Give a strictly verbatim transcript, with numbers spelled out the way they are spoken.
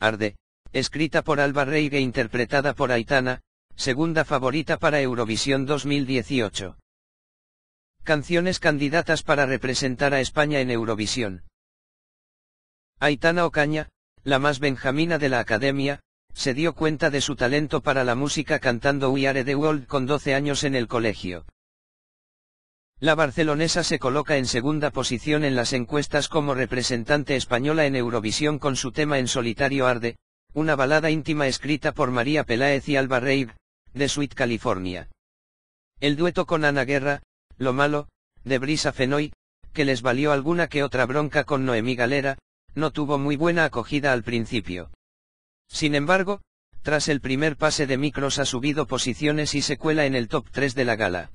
Arde, escrita por Alba Reig e interpretada por Aitana, segunda favorita para Eurovisión dos mil dieciocho. Canciones candidatas para representar a España en Eurovisión. Aitana Ocaña, la más benjamina de la academia, se dio cuenta de su talento para la música cantando We Are the World con doce años en el colegio. La barcelonesa se coloca en segunda posición en las encuestas como representante española en Eurovisión con su tema en solitario Arde, una balada íntima escrita por María Peláez y Alba Reig, de Sweet California. El dueto con Ana Guerra, Lo Malo, de Brisa Fenoy, que les valió alguna que otra bronca con Noemí Galera, no tuvo muy buena acogida al principio. Sin embargo, tras el primer pase de micros ha subido posiciones y se cuela en el top tres de la gala.